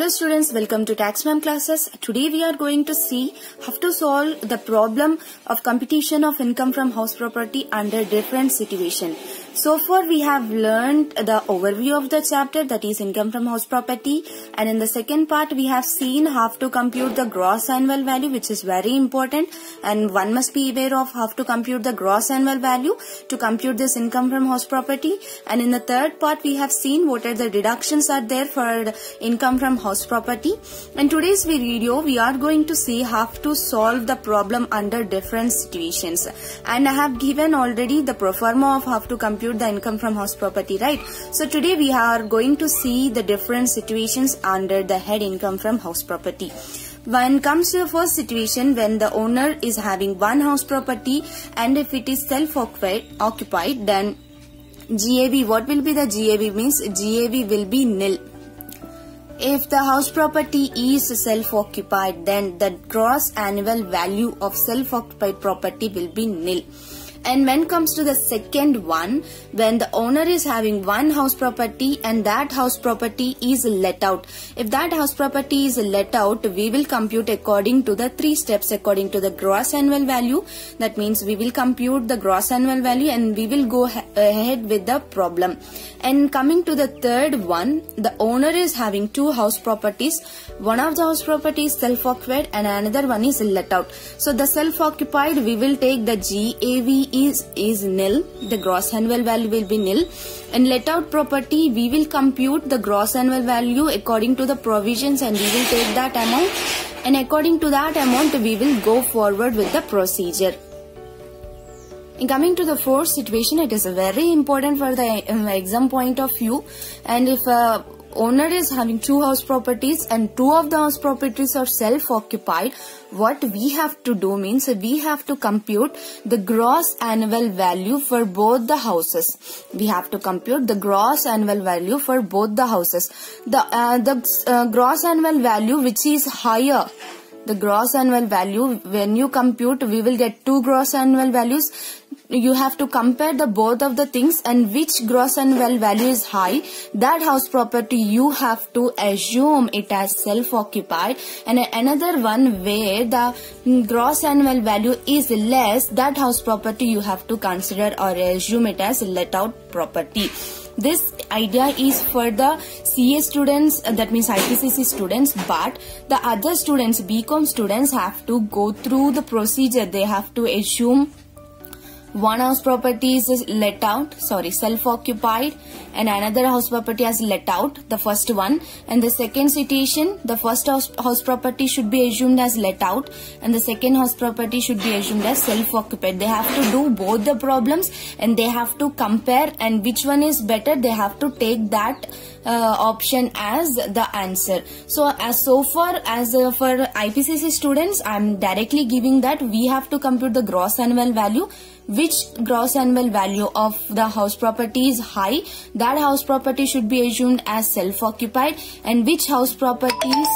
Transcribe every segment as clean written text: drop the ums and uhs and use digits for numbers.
Hello students, welcome to Tax Mam Classes. Today we are going to see how to solve the problem of computation of income from house property under different situation. So far we have learned the overview of the chapter, that is income from house property, and in the second part we have seen how to compute the gross annual value, which is very important, and one must be aware of how to compute the gross annual value to compute this income from house property. And in the third part we have seen what are the deductions are there for income from house property. In today's video we are going to see how to solve the problem under different situations, and I have given already the pro forma of how to compute the income from house property, right? So today we are going to see the different situations under the head income from house property. When comes to the first situation, when the owner is having one house property and if it is self-occupied, then GAV, what will be the GAV means? GAV will be nil. If the house property is self-occupied, then the gross annual value of self-occupied property will be nil. And when comes to the second one, when the owner is having one house property and that house property is let out. If that house property is let out, we will compute according to the three steps, according to the gross annual value. That means we will compute the gross annual value and we will go ahead with the problem. And coming to the third one, the owner is having two house properties. One of the house property is self-occupied and another one is let out. So the self-occupied, we will take the GAV is nil, the gross annual value will be nil. And let out property, we will compute the gross annual value according to the provisions and we will take that amount, and according to that amount we will go forward with the procedure. In coming to the fourth situation, it is very important for the exam point of view. And if owner is having two house properties and two of the house properties are self-occupied, what we have to do means we have to compute the gross annual value for both the houses. We have to compute the gross annual value for both the houses. The gross annual value which is higher, the gross annual value, when you compute we will get two gross annual values. You have to compare the both of the things, and which gross annual value is high, that house property you have to assume it as self-occupied, and another one where the gross annual value is less, that house property you have to consider or assume it as let out property. This idea is for the CA students, that means IPCC students, but the other students, BCom students, have to go through the procedure. They have to assume one house property is let out, sorry, self-occupied, and another house property has let out, the first one. And the second situation, the first house property should be assumed as let out and the second house property should be assumed as self-occupied. They have to do both the problems and they have to compare, and which one is better, they have to take that option as the answer. So so far as for IPCC students, I'm directly giving that we have to compute the gross annual value. Which gross annual value of the house property is high, that house property should be assumed as self-occupied, and which house properties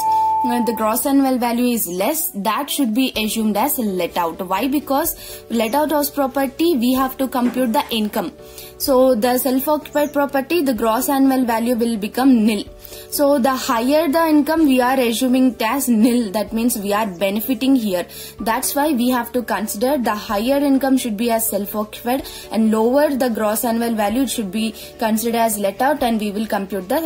the gross annual value is less, that should be assumed as let out. Why? Because let out house property we have to compute the income. So the self-occupied property, the gross annual value will become nil. So the higher the income we are assuming it as nil, that means we are benefiting here. That's why we have to consider the higher income should be as self-occupied and lower the gross annual value should be considered as let out, and we will compute the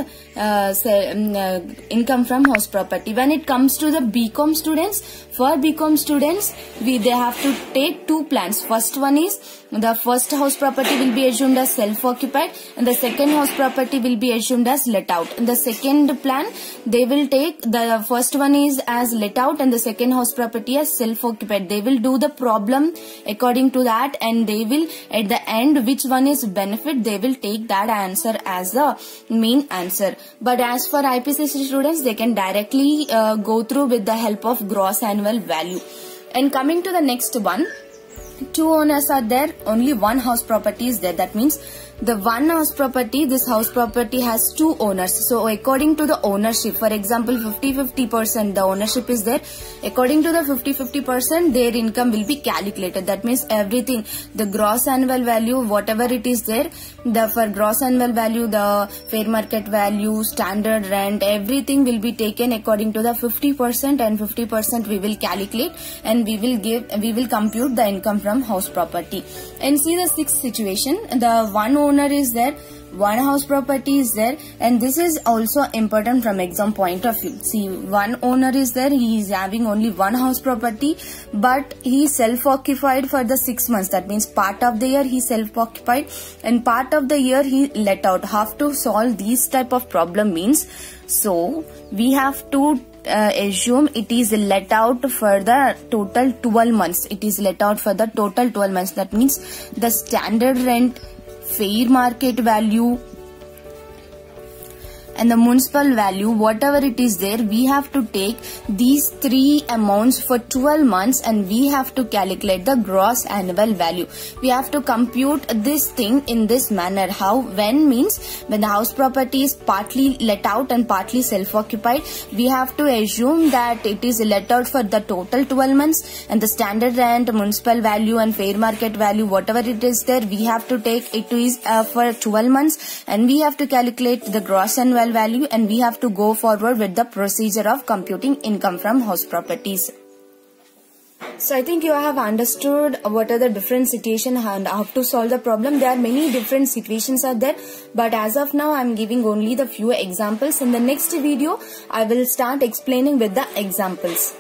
income from house property. When it comes to the BCom students, for BCom students they have to take two plans. First one is the first house property will be assumed as self-occupied and the second house property will be assumed as let out. In the second plan they will take, the first one is as let out and the second house property as self-occupied. They will do the problem according to that, and they will at the end which one is benefit, they will take that answer as the main answer. But as for IPCC students, they can directly go through with the help of gross annual value. And coming to the next one, two owners are there, only one house property is there. That means the one house property, this house property has two owners. So according to the ownership, for example 50-50% the ownership is there, according to the 50-50% their income will be calculated. That means everything, the gross annual value, whatever it is there, the for gross annual value, the fair market value, standard rent, everything will be taken according to the 50%, and 50% we will calculate and we will compute the income from house property. And see the sixth situation, the one owner is there, one house property is there, and this is also important from exam point of view. See, one owner is there, he is having only one house property, but he self-occupied for the 6 months. That means part of the year he self-occupied and part of the year he let out. Have to solve these type of problem means, so we have to assume it is let out for the total 12 months. It is let out for the total 12 months. That means the standard rent, fair market value and the municipal value, whatever it is there, we have to take these three amounts for 12 months and we have to calculate the gross annual value. We have to compute this thing in this manner. How? When means when the house property is partly let out and partly self-occupied, we have to assume that it is let out for the total 12 months, and the standard rent, municipal value and fair market value, whatever it is there, we have to take it is for 12 months and we have to calculate the gross annual value, and we have to go forward with the procedure of computing income from house properties. So I think you have understood what are the different situations and how to solve the problem. There are many different situations are there, but as of now I am giving only the few examples. In the next video I will start explaining with the examples.